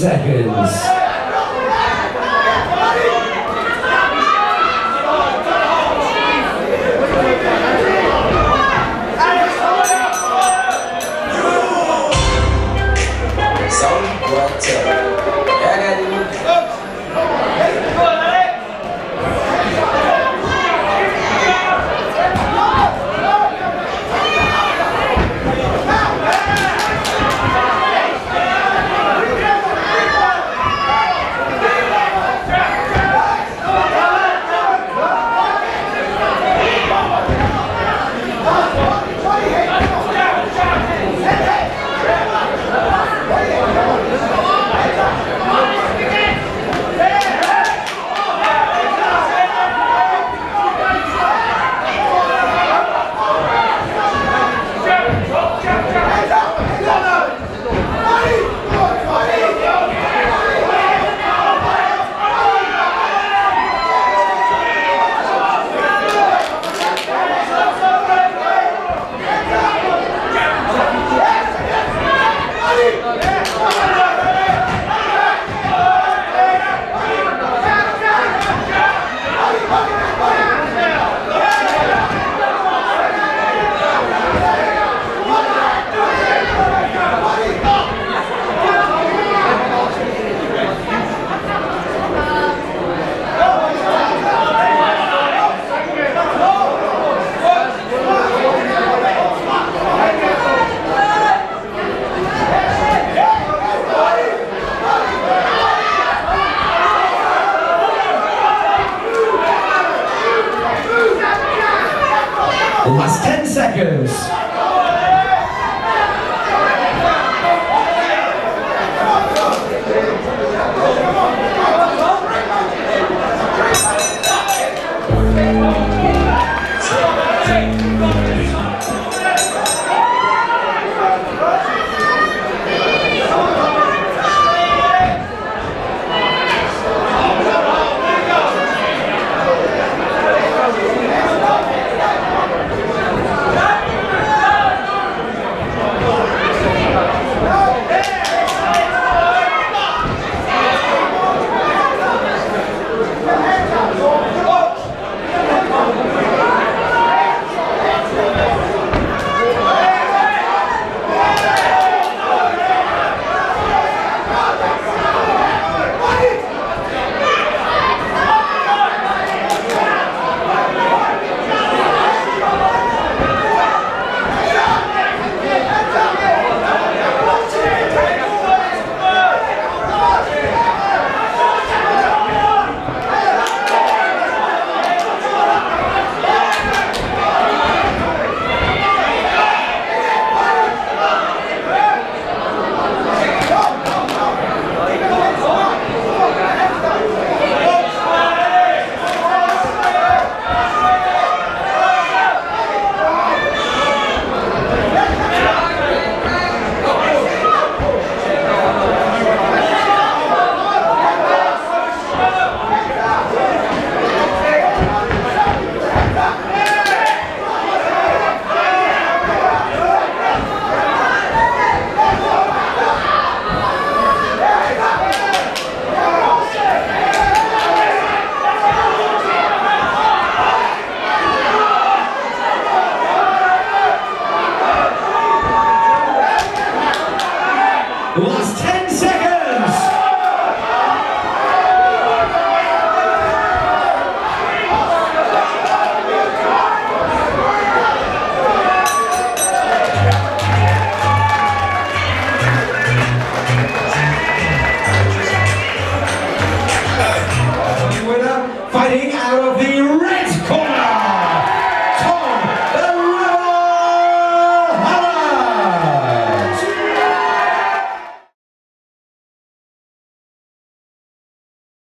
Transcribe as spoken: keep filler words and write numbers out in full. seconds. Last ten seconds.